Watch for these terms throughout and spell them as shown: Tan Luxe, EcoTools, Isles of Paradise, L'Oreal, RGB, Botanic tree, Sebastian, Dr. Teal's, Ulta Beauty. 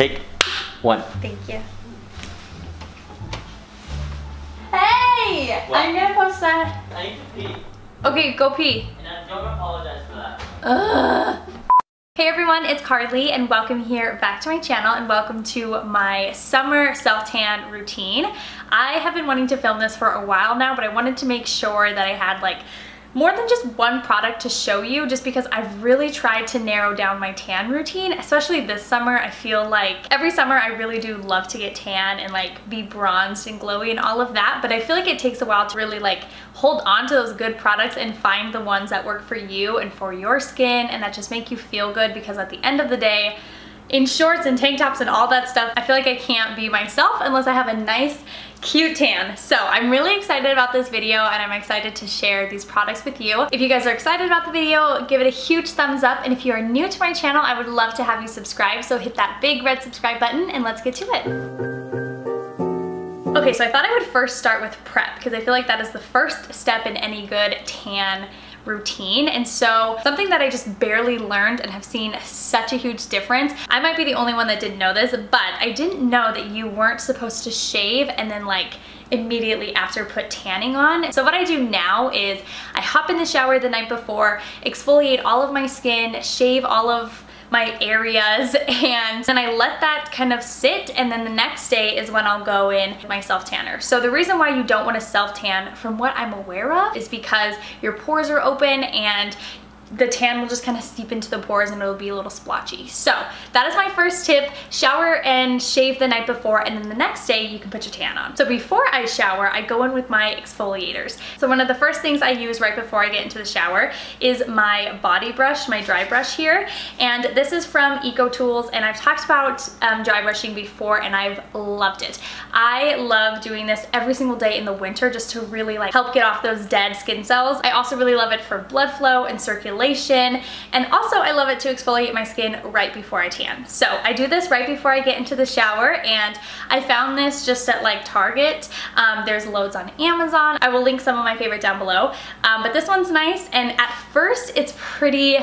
Take one. Thank you. Hey! What? I'm gonna post that. I need to pee. Okay, go pee. And I don't apologize for that. Ugh. Hey everyone, it's Carly and welcome here back to my channel and welcome to my summer self-tan routine. I have been wanting to film this for a while now, but I wanted to make sure that I had like more than just one product to show you, just because I've really tried to narrow down my tan routine, especially this summer. I feel like every summer I really do love to get tan and like be bronzed and glowy and all of that, but I feel like it takes a while to really like hold on to those good products and find the ones that work for you and for your skin and that just make you feel good, because at the end of the day, in shorts and tank tops and all that stuff, I feel like I can't be myself unless I have a nice cute tan. So I'm really excited about this video and I'm excited to share these products with you. If you guys are excited about the video, give it a huge thumbs up, and if you are new to my channel, I would love to have you subscribe, so hit that big red subscribe button and let's get to it. Okay, so I thought I would first start with prep, because I feel like that is the first step in any good tan routine. And so something that I just barely learned and have seen such a huge difference, I might be the only one that didn't know this, but I didn't know that you weren't supposed to shave and then like immediately after put tanning on. So what I do now is I hop in the shower the night before, exfoliate all of my skin, shave all of my areas, and then I let that kind of sit, and then the next day is when I'll go in my self-tanner. So the reason why you don't want to self-tan, from what I'm aware of, is because your pores are open and the tan will just kind of seep into the pores and it'll be a little splotchy. So that is my first tip. Shower and shave the night before, and then the next day you can put your tan on. So before I shower, I go in with my exfoliators. So one of the first things I use right before I get into the shower is my body brush, my dry brush here. And this is from EcoTools, and I've talked about dry brushing before and I've loved it. I love doing this every single day in the winter just to really like help get off those dead skin cells. I also really love it for blood flow and circulation. And also I love it to exfoliate my skin right before I tan. So I do this right before I get into the shower, and I found this just at like Target. There's loads on Amazon. I will link some of my favorite down below, but this one's nice, and at first it's pretty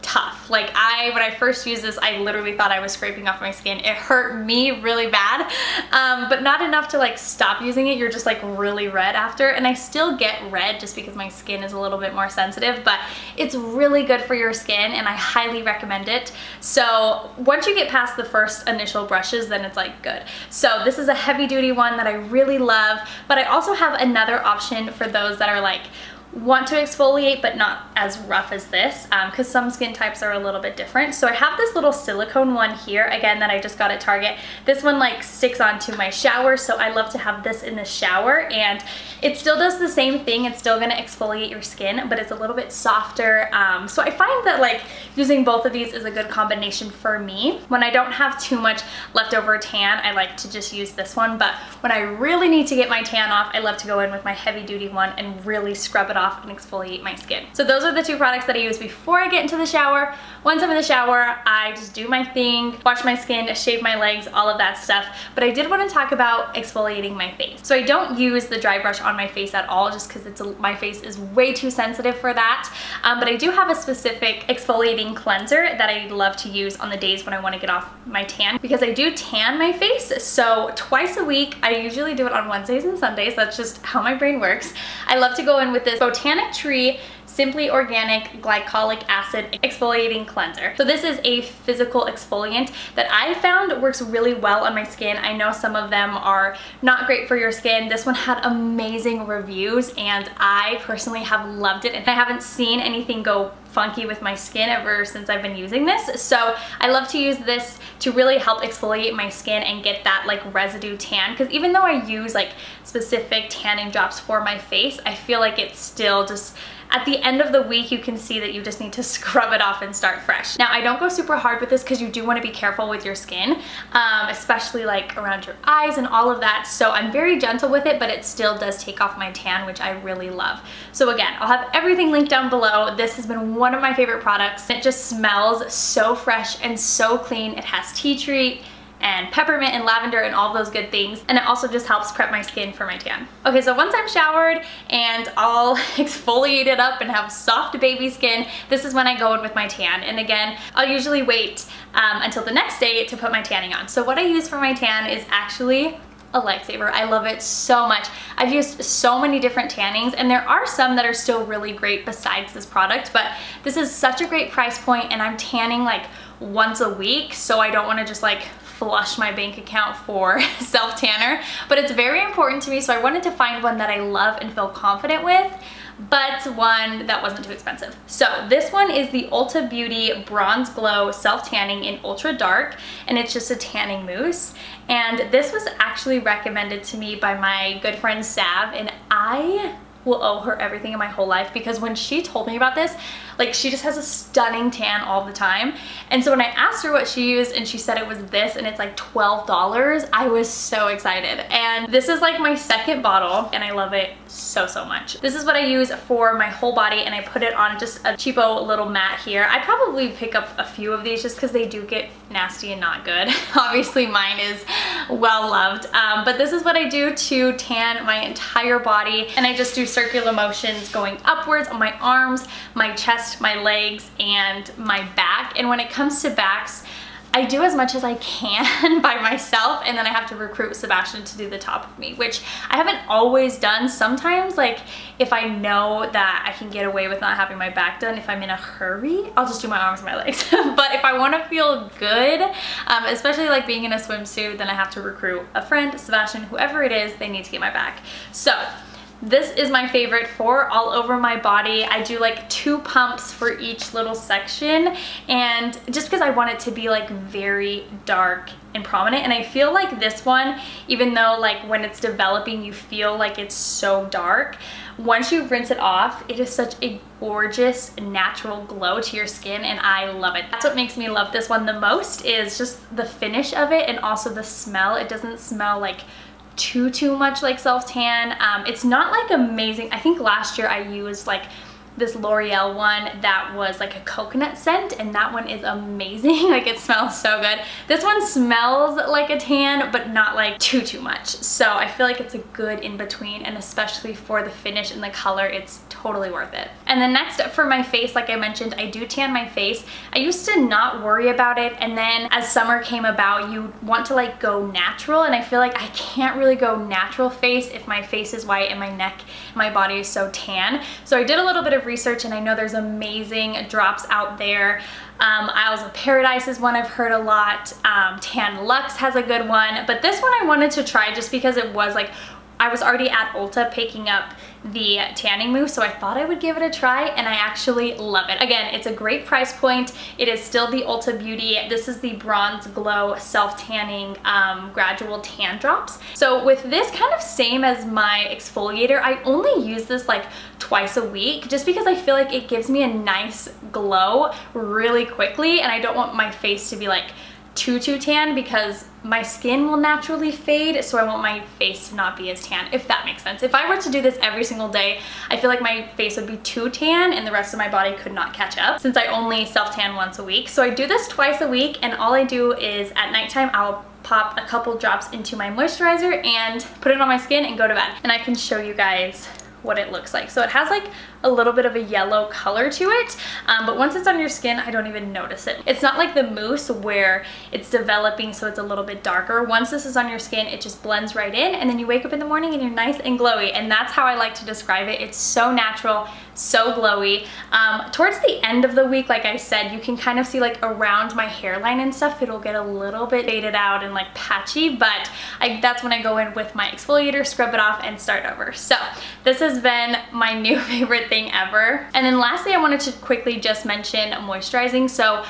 tough. Like when I first used this, I literally thought I was scraping off my skin. It hurt me really bad, but not enough to like stop using it. You're just like really red after, and I still get red just because my skin is a little bit more sensitive, but it's really good for your skin and I highly recommend it. So once you get past the first initial brushes, then it's like good. So this is a heavy duty one that I really love, but I also have another option for those that are like want to exfoliate but not as rough as this, because some skin types are a little bit different. So I have this little silicone one here, again, that I just got at Target. This one like sticks onto my shower, so I love to have this in the shower, and it still does the same thing. It's still going to exfoliate your skin, but it's a little bit softer. So I find that like using both of these is a good combination for me. When I don't have too much leftover tan, I like to just use this one, but when I really need to get my tan off, I love to go in with my heavy duty one and really scrub it off and exfoliate my skin. So those are the two products that I use before I get into the shower. Once I'm in the shower, I just do my thing, wash my skin, shave my legs, all of that stuff. But I did want to talk about exfoliating my face. So I don't use the dry brush on my face at all, just because my face is way too sensitive for that. But I do have a specific exfoliating cleanser that I love to use on the days when I want to get off my tan, because I do tan my face. So twice a week, I usually do it on Wednesdays and Sundays. That's just how my brain works. I love to go in with this Botanic Tree Simply Organic Glycolic Acid Exfoliating Cleanser. So this is a physical exfoliant that I found works really well on my skin. I know some of them are not great for your skin. This one had amazing reviews and I personally have loved it, and I haven't seen anything go funky with my skin ever since I've been using this. So I love to use this to really help exfoliate my skin and get that like residue tan, because even though I use like specific tanning drops for my face, I feel like it's still just at the end of the week, you can see that you just need to scrub it off and start fresh. Now, I don't go super hard with this because you do want to be careful with your skin, especially like around your eyes and all of that. So I'm very gentle with it, but it still does take off my tan, which I really love. So again, I'll have everything linked down below. This has been one of my favorite products. It just smells so fresh and so clean. It has tea tree, and peppermint and lavender and all those good things, and it also just helps prep my skin for my tan. Okay, so once I'm showered and all exfoliated up and have soft baby skin, this is when I go in with my tan. And again, I'll usually wait until the next day to put my tanning on. So what I use for my tan is actually a lifesaver. I love it so much. I've used so many different tannings, and there are some that are still really great besides this product, but this is such a great price point, and I'm tanning like once a week, so I don't want to just like flush my bank account for self-tanner, but it's very important to me, so I wanted to find one that I love and feel confident with, but one that wasn't too expensive. So this one is the Ulta Beauty Bronze Glow Self Tanning in Ultra Dark, and it's just a tanning mousse. And this was actually recommended to me by my good friend Sav, and I will owe her everything in my whole life, because when she told me about this, like, she just has a stunning tan all the time. And so when I asked her what she used and she said it was this, and it's like $12, I was so excited. And this is like my second bottle, and I love it so, so much. This is what I use for my whole body, and I put it on just a cheapo little mat here. I probably pick up a few of these just because they do get nasty and not good. Obviously mine is well loved, but this is what I do to tan my entire body, and I just do circular motions going upwards on my arms, my chest, my legs, and my back. And when it comes to backs, I do as much as I can by myself, and then I have to recruit Sebastian to do the top of me, which I haven't always done. Sometimes, like, if I know that I can get away with not having my back done, if I'm in a hurry, I'll just do my arms and my legs. But if I want to feel good, especially like being in a swimsuit, then I have to recruit a friend, Sebastian, whoever it is, they need to get my back. So this is my favorite for all over my body. I do like 2 pumps for each little section, and just because I want it to be like very dark and prominent. And I feel like this one, even though like when it's developing you feel like it's so dark, once you rinse it off, it is such a gorgeous natural glow to your skin, and I love it. That's what makes me love this one the most, is just the finish of it, and also the smell. It doesn't smell like too much like self-tan. It's not like amazing. I think last year I used like this L'Oreal one that was like a coconut scent, and that one is amazing. Like, it smells so good. This one smells like a tan, but not like too much. So I feel like it's a good in between, and especially for the finish and the color, it's totally worth it. And then next for my face, like I mentioned, I do tan my face. I used to not worry about it, and then as summer came about, you want to like go natural, and I feel like I can't really go natural face if my face is white and my neck, my body is so tan. So I did a little bit of research, and I know there's amazing drops out there. Isles of Paradise is one I've heard a lot. Tan Luxe has a good one, but this one I wanted to try just because it was like, I was already at Ulta picking up the tanning mousse, so I thought I would give it a try, and I actually love it. Again, it's a great price point. It is still the Ulta Beauty. This is the Bronze Glow Self-Tanning Gradual Tan Drops. So with this, kind of same as my exfoliator, I only use this like twice a week just because I feel like it gives me a nice glow really quickly, and I don't want my face to be like too tan, because my skin will naturally fade, so I want my face to not be as tan, if that makes sense. If I were to do this every single day, I feel like my face would be too tan and the rest of my body could not catch up, since I only self-tan once a week. So I do this twice a week, and all I do is at nighttime I'll pop a couple drops into my moisturizer and put it on my skin and go to bed. And I can show you guys what it looks like. So it has like a little bit of a yellow color to it, but once it's on your skin, I don't even notice it. It's not like the mousse where it's developing so it's a little bit darker. Once this is on your skin, it just blends right in, and then you wake up in the morning and you're nice and glowy, and that's how I like to describe it. It's so natural, so glowy. Towards the end of the week, like I said, you can kind of see like around my hairline and stuff, it'll get a little bit faded out and like patchy, but that's when I go in with my exfoliator, scrub it off, and start over. So this has been my new favorite thing ever. And then lastly, I wanted to quickly just mention moisturizing. So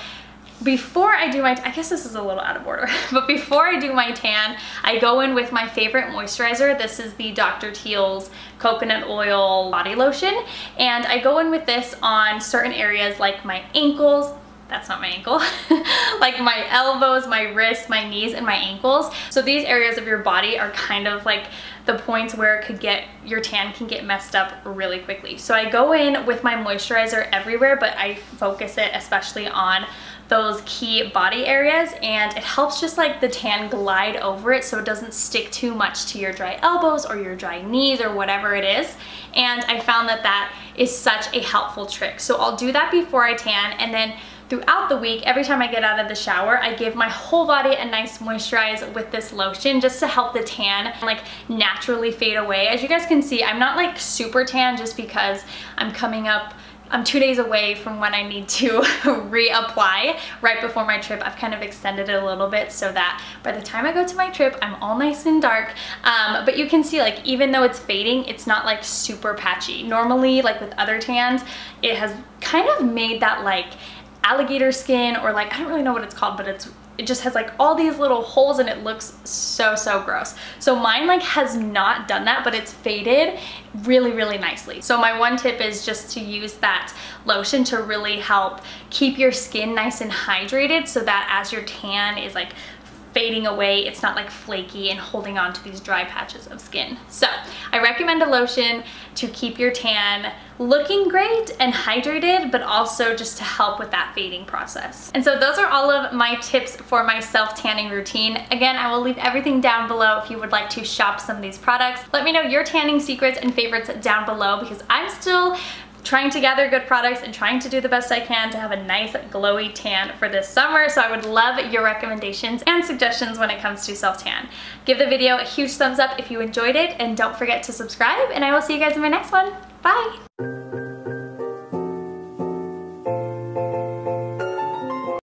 before I do my, I guess this is a little out of order, but before I do my tan, I go in with my favorite moisturizer. This is the Dr. Teal's coconut oil body lotion, and I go in with this on certain areas like my ankles, that's not my ankle, like my elbows, my wrists, my knees, and my ankles. So these areas of your body are kind of like the points where it could get, your tan can get messed up really quickly. So I go in with my moisturizer everywhere, but I focus it especially on those key body areas, and it helps just like the tan glide over it so it doesn't stick too much to your dry elbows or your dry knees or whatever it is. And I found that that is such a helpful trick. So I'll do that before I tan, and then throughout the week, every time I get out of the shower, I give my whole body a nice moisturize with this lotion just to help the tan like naturally fade away. As you guys can see, I'm not like super tan just because I'm 2 days away from when I need to reapply right before my trip. I've kind of extended it a little bit so that by the time I go to my trip, I'm all nice and dark. But you can see, like, even though it's fading, it's not like super patchy. Normally, like with other tans, it has kind of made that like alligator skin, or like, I don't really know what it's called, but it just has like all these little holes and it looks so gross. So mine like has not done that, but it's faded really nicely. So my one tip is just to use that lotion to really help keep your skin nice and hydrated so that as your tan is like fading away, it's not like flaky and holding on to these dry patches of skin. So I recommend a lotion to keep your tan looking great and hydrated, but also just to help with that fading process. And so those are all of my tips for my self-tanning routine. Again, I will leave everything down below if you would like to shop some of these products. Let me know your tanning secrets and favorites down below, because I'm still trying to gather good products and trying to do the best I can to have a nice glowy tan for this summer. So I would love your recommendations and suggestions when it comes to self-tan. Give the video a huge thumbs up if you enjoyed it, and don't forget to subscribe, and I will see you guys in my next one. Bye!